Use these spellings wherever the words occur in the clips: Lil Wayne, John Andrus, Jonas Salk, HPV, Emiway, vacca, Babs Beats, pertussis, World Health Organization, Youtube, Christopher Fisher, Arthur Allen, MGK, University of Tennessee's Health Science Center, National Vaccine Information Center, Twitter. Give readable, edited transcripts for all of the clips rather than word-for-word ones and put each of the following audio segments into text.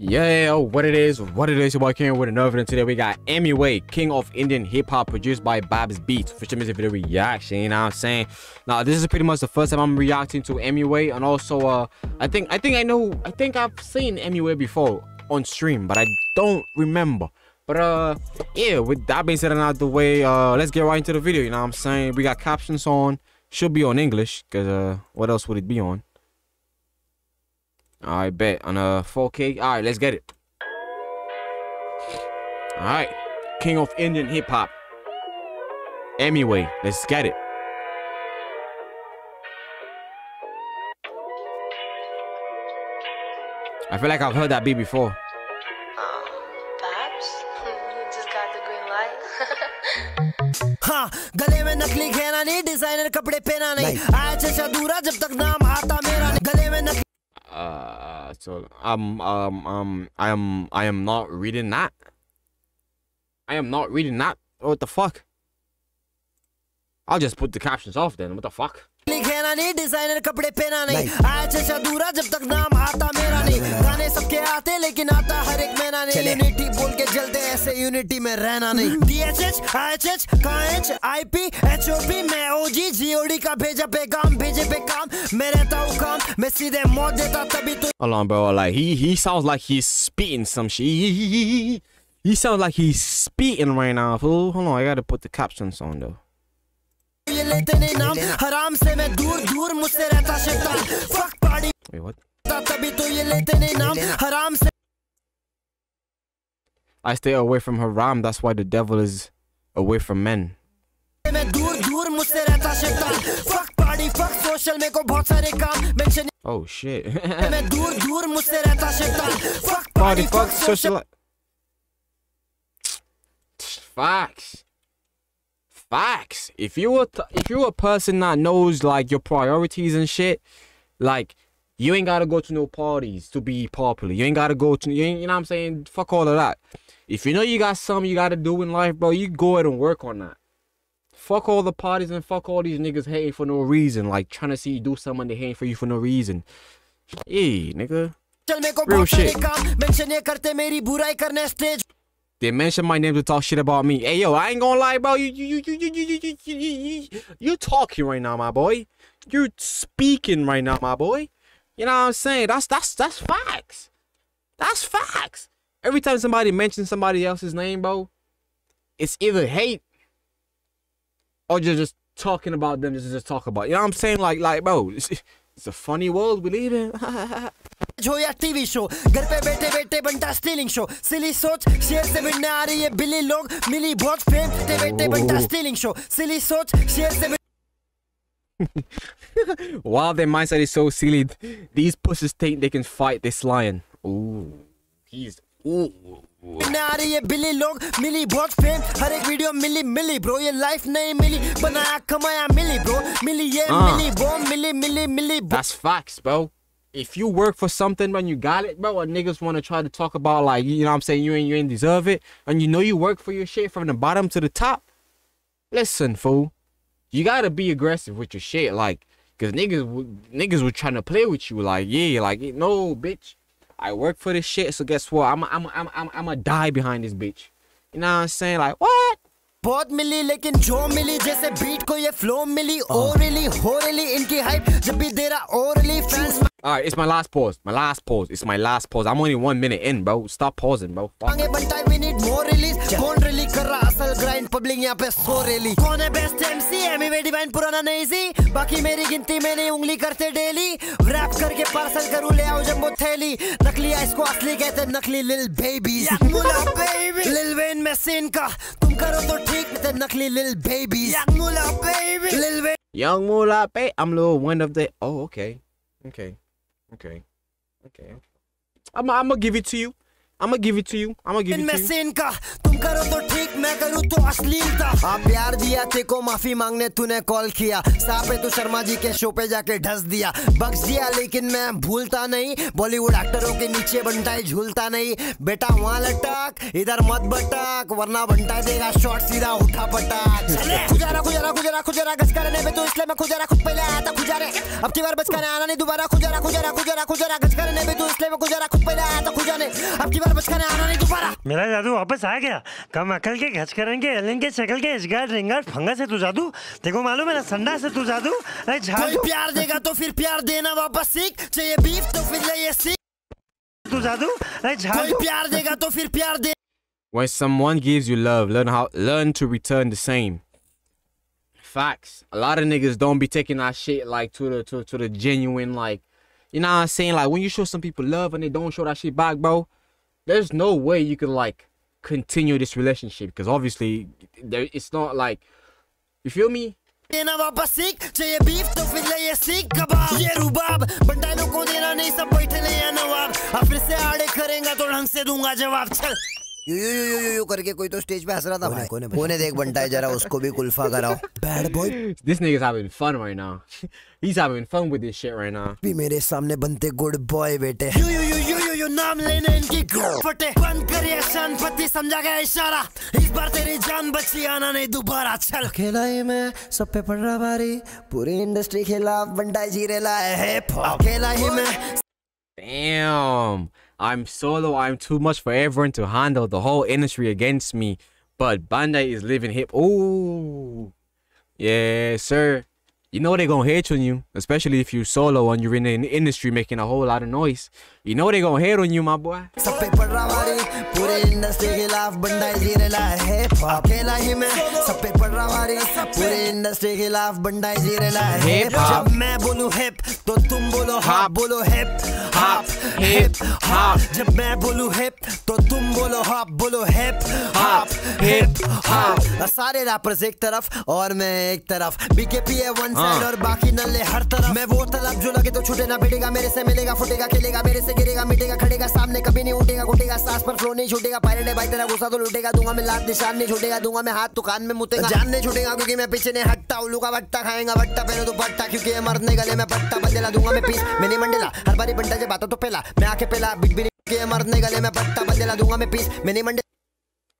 Yo, what it is, your boy came with another video. Today we got Emiway, King of Indian Hip Hop, produced by Babs Beats, which is a video reaction. You know what I'm saying? Now this is pretty much the first time I'm reacting to Emiway, and also I think I've seen Emiway before on stream, but I don't remember. But yeah, with that being said and out the way, let's get right into the video. You know what I'm saying? We got captions on, should be on English, cause what else would it be on? I bet on a 4K. All right, let's get it. All right, King of Indian Hip Hop, Emiway. Let's get it. I feel like I've heard that beat before. Babs, you just got the green light. Ha! गले में नकली घेरा नहीं, designer कपड़े पहना नहीं. आज से दूरा जब तक नाम आता मेरा गले में नकली. I am not reading that. I am not reading that. What the fuck? I'll just put the captions off then. What the fuck? Hold on, bro. Like he sounds like he's spitting some shit. He sounds like he's spitting right now, fool. Hold on, I gotta put the captions on though. Wait, what? I stay away from haram, that's why the devil is away from men. Oh shit. Party, fuck, social. Facts. Facts. If you a person that knows like your priorities and shit, like you ain't gotta go to no parties to be popular. You ain't gotta go to you know what I'm saying? Fuck all of that. If you know you got something you gotta do in life, bro, you go ahead and work on that. Fuck all the parties and fuck all these niggas hating for no reason, like trying to see you do something they hating for you for no reason. Hey, nigga. Real shit. They mentioned my name to talk shit about me. Hey, yo, I ain't gonna lie, bro. You talking right now, my boy. You're speaking right now, my boy. You know what I'm saying? That's facts. That's facts. Every time somebody mentions somebody else's name, bro, it's either hate or just talking about them. Just talk about it. You know what I'm saying? Like, bro, it's a funny world we live in. TV show, stealing show, silly sort, shares the binary, Billy Log, Millie Bot, fame, the stealing show, silly sort, shares the. While their mindset is so silly, these pussies think they can fight this lion. Ooh, he's. Ooh. Billy Log, Millie Bot, fame, Harek video, Millie, bro, your life name, Millie, Banaya, Kamaya, Millie, bro, Millie, yeah, Millie, bro, Millie. That's facts, bro. If you work for something, man, you got it, bro. And niggas want to try to talk about, like, you know what I'm saying, you ain't deserve it. And you know you work for your shit from the bottom to the top. Listen, fool. You got to be aggressive with your shit, like, because niggas were trying to play with you, like, yeah, like, no, bitch. I work for this shit, so guess what? I'm a die behind this bitch. You know what I'm saying? Like, what? बहुत मिली लेकिन जो मिली जैसे beat को ये flow मिली orally होरली इनकी hype जब भी देरा ओरली fans. All right, it's my last pause. My last pause. It's my last pause. I'm only 1 minute in, bro. Stop pausing, bro. We need more release. Don't really कर असल grind public यहाँ पे सो really. कौन है best MC? Emiway divine पुराना नहीं जी. बाकी मेरी गिनती मैंने उंगली करते daily. Wrap करके parcel करूँ ले आओ जम्बो थैली. नकली ice को असली कहते नकली little babies. मुला baby. Lil Wayne में scene का. तुम करो तो ठीक ते नकली little babies. मुला baby. Lil Wayne. Young Mula baby. I'm little one of the. Oh, okay. Okay. Okay, okay. I'm gonna give it to you. I'm gonna give it to you. I'm gonna give it to you. करो तो ठीक, मैं करूँ तो अश्लीलता। हाँ प्यार दिया तेको, माफी मांगने तूने कॉल किया, साफे तू शर्मा जी के शो पे जाके ढस दिया, बख्श दिया लेकिन मैं भूलता नहीं, बॉलीवुड एक्टरों के नीचे बंटाई झूलता नहीं। बेटा वहाँ लटक, इधर मत बटक, वरना बंटाई देगा शॉट सीधा उठा पटाक। खुजारा खुजारा खुजारा खुजारा घसकरने में तो इसलिए मैं खुजारा खुद पहले आया था खुजारे, अब की बार बचकाने आना नहीं दोबारा। खुजारा खुजारा खुजारा खुजारा घसकरने में तो इसलिए मैं खुजारा खुद पहले आया था खुजारे, अब की बार बचकाने आना नहीं दोबारा। मेरा जादू वापस आ गया, कम अकल के घचकरन के एलन के शक्ल के इसगार रिंगार फंगा से तू जादू, देखो मालूम है ना संडा से तू जादू। अरे झाड़ू प्यार देगा तो फिर प्यार देना वापस सीख, चाहिए बीफ तो फिर ले ये सीख तू जादू। अरे झाड़ू प्यार देगा तो फिर प्यार दे। When someone gives you love, learn to return the same. Facts. A lot of niggas don't be taking that shit like to the genuine, like, you know what I'm saying, like when you show some people love and they don't show that shit back, bro, there's no way you can like continue this relationship, because obviously there, it's not like, you feel me? देना वापस सीख, चाहिए beef तो फिर ले ये सीख कबाब, ये रुबाब बंटालों को देना नहीं, सब बैठे नहीं है नवाब, अब फिर से आड़े करेंगे तो ढंग से दूंगा जवाब। चल you you you you you करके कोई तो स्टेज पे हंस रहा था भाई, कोने देख बंटाई जरा, उसको भी कुल्फा कराओ। Bad boy, this nigga is having fun right now, he's having fun with this shit right now। भी मेरे सामने बनते गुड बॉय बेटे, यू यू यू नाम लेने इनकी फटे, बंद करिए शान पति, समझा गया इशारा, इस बार तेरी जान बची, आना नहीं दोबारा। चल खेला ही मैं सब पे पड़ रहा भारी, पूरी इंडस्ट्री खिलाफ बंटाई जी रेला है, खेला ही मैं। Damn, I'm solo, I'm too much for everyone to handle, the whole industry against me, but Bandai is living hip. Oh, yeah, sir. You know they're gonna hate on you, especially if you solo and you're in the industry making a whole lot of noise. You know they're gonna hate on you, my boy. सारे rappers एक तरफ और मैं एक तरफ, BKP है one side और बाकी नल्ले हर तरफ। मैं वो तलब जो लगे तो छूटे ना बिटेगा, मेरे से मिलेगा फुटेगा खेलेगा, मेरे से गिरेगा मिटेगा, खड़ेगा सामने कभी नहीं उठेगा, घुटेगा सांस पर फ्लो नहीं छूटेगा, पायलट है भाई तेरा गुस्सा तो लूटेगा, दूंगा मैं लात निशान नहीं छूटेगा, दूंगा मैं हाथ तो कान में मुतेगा, जान नहीं छूटेगा क्योंकि मैं पीछे नहीं हटता, उल्लू का बट्टा खाएगा बट्टा पहनो तो बट्टा, क्योंकि ये मरने गले मैं पट्टा बदला दूंगा मैं पीस मैंने मंडला, हर बारी बंटा जब आता तो पहला मैं आके पहला बिग बिग के मरने गले मैं पट्टा बदला दूंगा मैं पीस मैंने मंडला।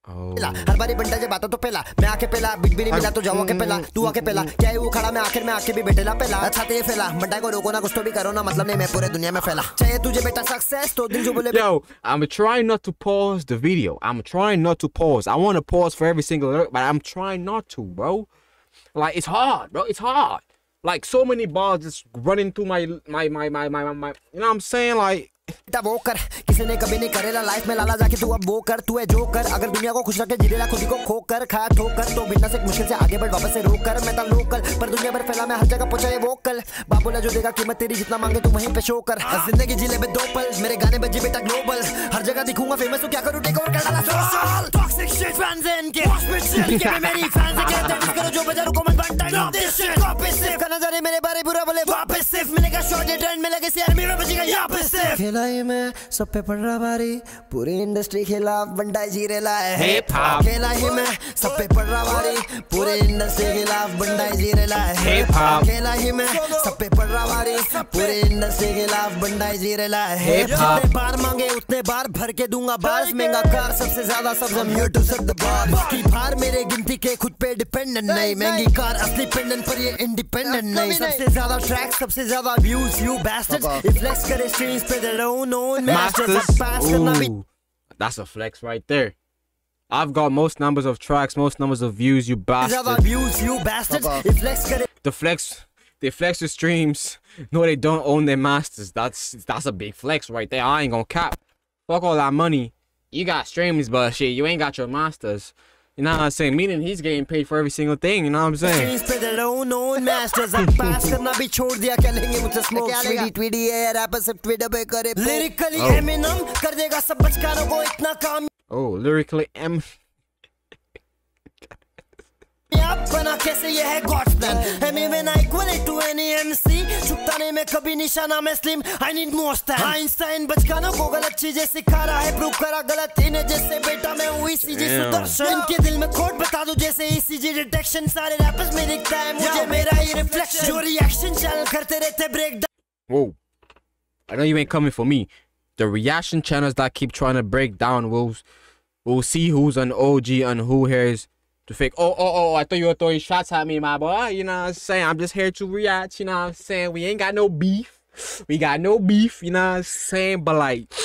Oh. हर बारी बंटा जब आता तो पहला मैं आके पहला, बिग भी नहीं मिला तो जाओ के पहला, तू आके पहला क्या है वो खड़ा, मैं आखिर में आके भी बेटेला पहला, अच्छा तेरे फैला बंटा को रोको ना, कुछ तो भी करो ना, मतलब नहीं मैं पूरे दुनिया में फैला, चाहे तुझे बेटा सक्सेस तो दिल जो बोले। Yo, I'm trying not to pause the video. I'm trying not to pause. I want to pause for every single lyric, but I'm trying not to, bro. Like it's hard, bro. It's hard. Like so many bars just running through my you know what I'm saying, like वो कर किसी ने कभी नहीं करेला life में लाला, जाके तू अब वो कर, तू है जो कर, अगर दुनिया को खुश रखे जीरेला, खुद को खो कर खाया ठोक कर, तो बिना से मुश्किल से आगे बढ़ वापस से रोक कर, मैं तो लोकल पर दुनिया भर फैला, मैं हर जगह पहुंचा ये वोकल, बाबूला जो देगा कीमत तेरी, जितना मांगे तू वहीं पे शो कर, जिंदगी जिले में दो पल, मेरे गाने बजे बेटा ग्लोबल, हर जगह दिखूंगा फेमस, तो क्या करूं टेक ओवर कर डाला, टॉक्सिक शिट फैंस इनके हॉस्पिटल के मेरी फैंस के दिस करो जो बजा रुको मत बंटा लो दिस शिट, वापस सिर्फ का नजर है मेरे बारे बुरा बोले, वापस सिर्फ मिलेगा शॉट एंड मिलेगा सी एमिवे बजेगा यहां पे सिर्फ, मैं सब पे पड़ रहा भारी, पूरी इंडस्ट्री खिलाफ बंटाई जी रेला है, अकेला ही मैं सब पे पड़ रहा भारी, पूरी इंडस्ट्री खिलाफ बंटाई जी रेला है, अकेला ही मैं सब पे पड़ रहा भारी, पूरी इंडस्ट्री खिलाफ बंटाई जी रेला है, जितने बार मांगे उतने बार भर के दूंगा बार, महंगा कार सबसे ज्यादा सब हम यूट्यूब से द बार की भार, मेरे गिनती के खुद पे डिपेंडेंट नहीं, महंगी कार असली पेंडेंट पर ये इंडिपेंडेंट नहीं, सबसे ज्यादा ट्रैक सबसे ज्यादा व्यूज, यू बास्टर्ड्स रिफ्लेक्स करे स्ट्रीम्स पे the known masters. Ooh, that's a flex right there. I've got most numbers of tracks, most numbers of views, you bastards. The flex, they flex the streams. No, they don't own their masters. That's a big flex right there. I ain't gonna cap. Fuck all that money. You got streams, but shit, you ain't got your masters. You know what I'm saying? Meaning he's getting paid for every single thing, you know what I'm saying? Oh, lyrically M आप बना कैसे ये है God's plan Emiway ना equal to any MC चुपताने में कभी निशाना में slim I need more stand Einstein बचकानों को गलत चीजें सिखा रहा है प्रूव करा गलत इन्हें जैसे बेटा मैं हूं ईसीजी सुदर्शन इनके दिल में खोट बता दूं जैसे ईसीजी डिटेक्शन सारे रैपर्स में दिखता है मुझे मेरा ही रिफ्लेक्शन जो रिएक्शन चैनल करते रहते break Whoa, I know you ain't coming for me. The reaction channels that keep trying to break down will see who's an OG and who here's to fake. Oh, I thought you were throwing shots at me, my boy. You know what I'm saying? I'm just here to react, you know what I'm saying? We ain't got no beef. We got no beef, you know what I'm saying? But like,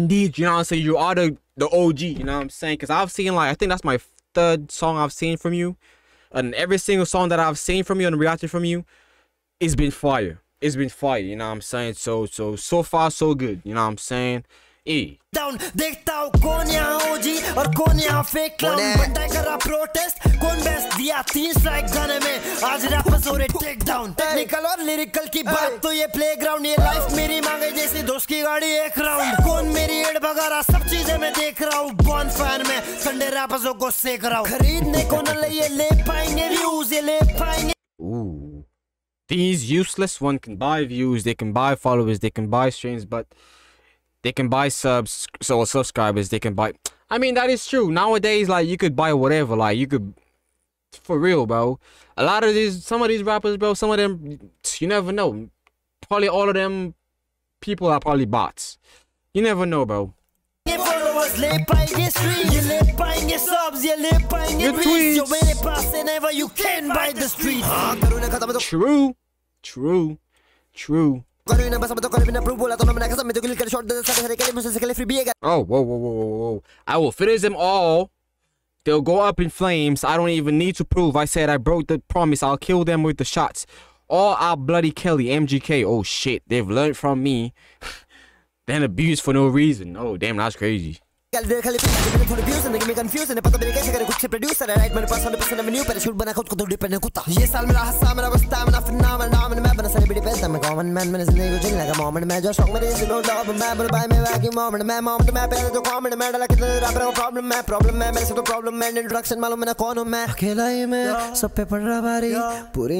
indeed, you know what I'm saying? You are the OG, you know what I'm saying? Because I've seen like, I think that's my third song I've seen from you. And every single song that I've seen from you and reacted from you, it's been fire. It's been fire, you know what I'm saying? So far, so good, you know what I'm saying? E. Down, देखता हूँ कौन यहाँ OG और कौन यहाँ fake clown बंदा कर रहा protest कौन best दिया तीन strike गाने में आज rappers हो रहे take down technical और lyrical की बात तो ये playground ये life मेरी मांगे जैसे दोस्त की गाड़ी एक round कौन मेरी एड भगा रहा सब चीजें मैं देख रहा हूँ bonfire में Sunday rappersों को सेक रहा हूँ खरीदने को न ले ये ले पाएंगे views ये ले पाएंगे These useless ones can buy views, they can buy followers, they can buy streams, but they can buy subs, so subscribers, they can buy... I mean, that is true. Nowadays, like, you could buy whatever, like, you could... For real, bro. A lot of these, some of these rappers, bro, some of them, you never know. Probably all of them people are probably bots. You never know, bro. ले पाएंगे streams, ये ले पाएंगे subs, ये ले पाएंगे views, जो मेरे पास है never you can buy the streets. हाँ करूँ ना खत्म तो true. करूँ ना बस अब तो करूँ बिना proof बोला तो मैं ना खत्म तो किल कर short दे सकते हैं क्या मुझसे से के लिए free भी है क्या? Oh whoa. I will finish them all. They'll go up in flames. I don't even need to prove. I said I broke the promise. I'll kill them with the shots. All our bloody Kelly, MGK. Oh shit, they've learned from me. Then abused for no reason. Oh damn, that's crazy. पूरी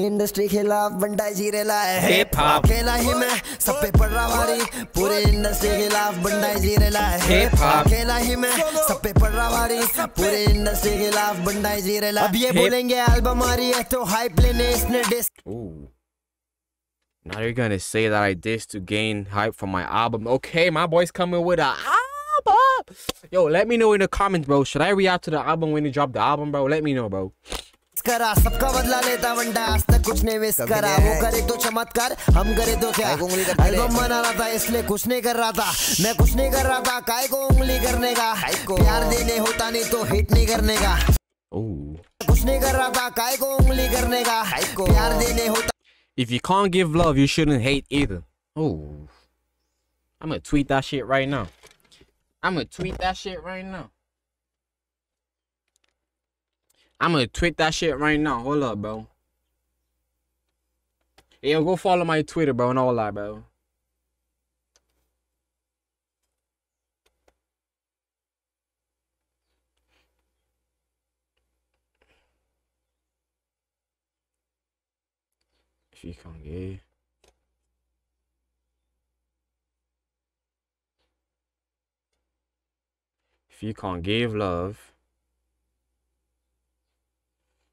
industry खिलाफ बंटा जी रहा है अकेला ही मैं सब पे पड़ रहा भारी पूरी इंडस्ट्री खिलाफ बंटा जी रहा है अकेला मैं सब पे पड़ रहा भारी पूरे इंडस्ट्री के खिलाफ बंडाई जी रहा अब ये बोलेंगे एल्बम आ रही है तो हाइप लेने इसने diss Now you're gonna say that I dissed to gain hype from my album. Okay, my boy's coming with an album. Yo, let me know in the comments, bro. Should I react to the album when you drop the album, bro? Let me know, bro. करा सबका बदला लेता बंदा आज तक कुछ नहीं miss करा वो करे तो चमत्कार हम करे तो क्या एल्बम बना रहा था इसलिए कुछ नहीं कर रहा था मैं कुछ नहीं कर रहा था काय को उंगली करने का प्यार देने होता नहीं तो हिट नहीं करने का कुछ नहीं कर रहा था काय को उंगली करने का प्यार देने होता If you can't give love, you shouldn't hate either. Oh, I'm gonna tweet that shit right now. I'm gonna tweet that shit right now. Hold up, bro. Yo, go follow my Twitter, bro, and all that, bro. If you can't get. If you can't give love.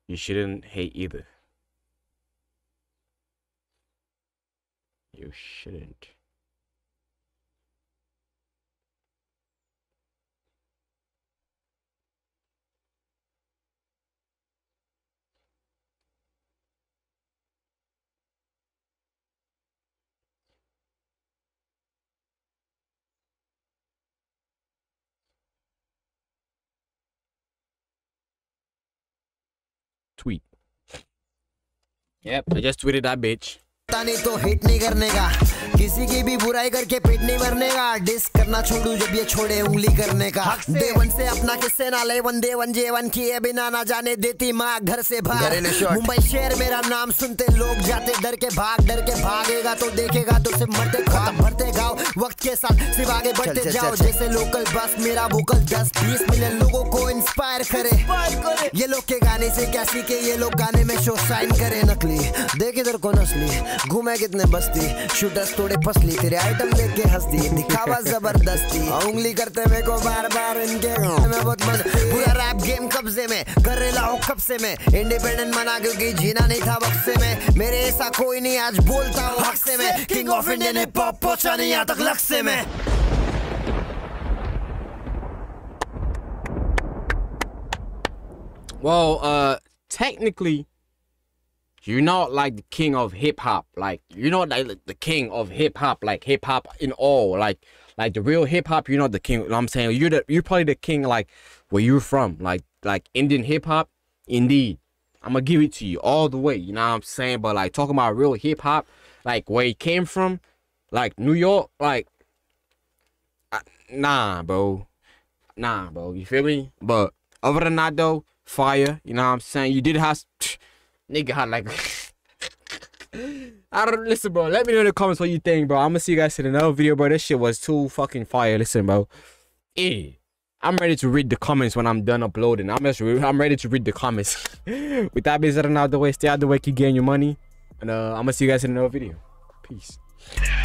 You shouldn't hate either. You shouldn't. Tweet. Yep, I just tweeted that bitch. किसी की भी बुराई करके पेट नहीं भरने का, disc करना छोड़ू जब ये छोड़े उंगली करने का। डे वन से अपना किससे ना ले वन, दे वन जे वन किए बिना ना जाने देती माँ घर से बाहर। मुंबई शहर मेरा नाम सुनते लोग जाते डर के भाग, डर के भागेगा तो देखेगा तो सिर्फ मरते खत्म भरते गाँव। वक्त के साथ सिर्फ आगे बढ़ते जाओ जैसे लोकल बस। मेरा वोकल 10-20 मिलियन लोगों को इंस्पायर करे। ये लोग के गाने से क्या सीखे, ये लोग गाने में शो साइन करे नकली। देख इधर को नस्ली घूमे कितने बस्ती, शूटर्स थोड़े फसली तेरे आइटम देख के हंस दी। दिखावा जबरदस्ती उंगली करते मेरे को बार बार इनके मैं बहुत मस्ती। पूरा रैप गेम कब्जे में कर रहा हूँ कब से मैं, इंडिपेंडेंट मना क्योंकि जीना नहीं था वक्त से मैं। मेरे ऐसा कोई नहीं आज बोलता हूँ हक से मैं, king of Indian hip hop पहुँचा नहीं यहाँ तक लक से मैं। Well, technically, you're not like the king of hip hop. Like, you're not like the king of hip hop in all. Like the real hip hop, you're not the king. You know what I'm saying, you're probably the king like where you're from. Like Indian hip hop, indeed. I'm gonna give it to you all the way. You know what I'm saying? But like talking about real hip hop, like where it came from, like New York, like nah, bro. You feel me? But other than that, though. Fire, you know what I'm saying? You did have nigga had like I don't listen, bro. Let me know in the comments what you think, bro. I'm gonna see you guys in another video, bro. This shit was too fucking fire. Listen, bro. I'm ready to read the comments when I'm done uploading. I'm ready to read the comments. With that being said, I'm out the way. Stay out the way. Keep getting your money, and I'm gonna see you guys in another video. Peace.